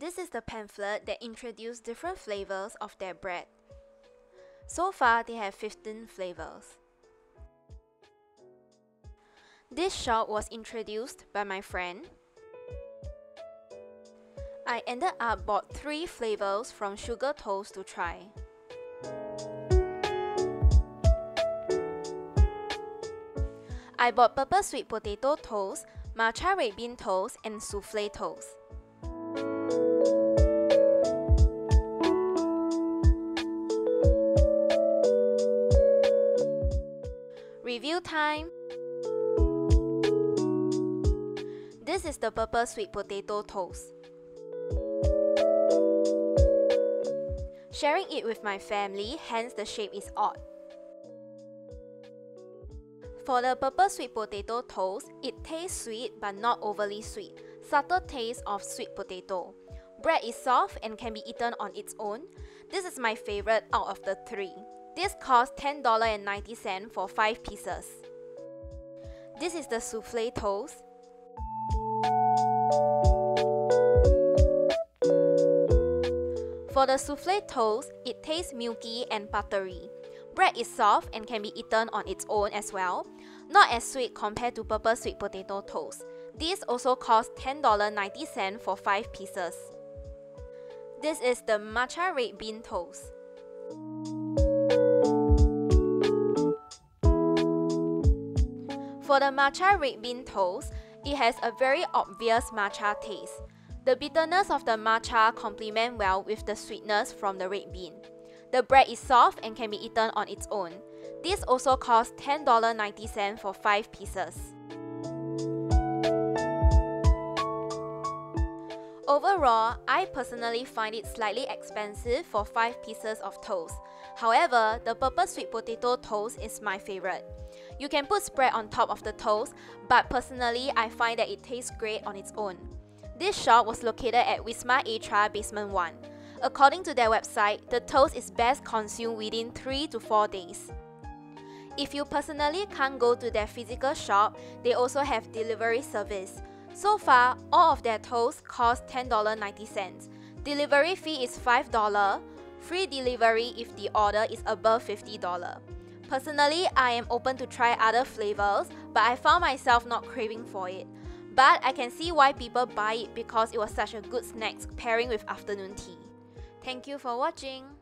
This is the pamphlet that introduced different flavors of their bread. So far, they have 15 flavors. This shop was introduced by my friend. I ended up bought 3 flavors from Sugar Toast to try. I bought purple sweet potato toast, matcha red bean toast, and souffle toast. Review time! This is the purple sweet potato toast. Sharing it with my family, hence the shape is odd. For the purple sweet potato toast, it tastes sweet but not overly sweet, subtle taste of sweet potato. Bread is soft and can be eaten on its own. This is my favorite out of the 3. This cost $10.90 for 5 pieces. This is the souffle toast. For the souffle toast, it tastes milky and buttery. Bread is soft and can be eaten on its own as well. Not as sweet compared to purple sweet potato toast. This also costs $10.90 for 5 pieces. This is the matcha red bean toast. For the matcha red bean toast, it has a very obvious matcha taste. The bitterness of the matcha complements well with the sweetness from the red bean. The bread is soft and can be eaten on its own. This also costs $10.90 for 5 pieces. Overall, I personally find it slightly expensive for 5 pieces of toast. However, the purple sweet potato toast is my favorite. You can put spread on top of the toast, but personally I find that it tastes great on its own. This shop was located at Wisma Atria Basement 1. According to their website, the toast is best consumed within 3 to 4 days. If you personally can't go to their physical shop, they also have delivery service. So far, all of their toast cost $10.90. Delivery fee is $5, free delivery if the order is above $50. Personally, I am open to try other flavors, but I found myself not craving for it. But I can see why people buy it because it was such a good snack pairing with afternoon tea. Thank you for watching.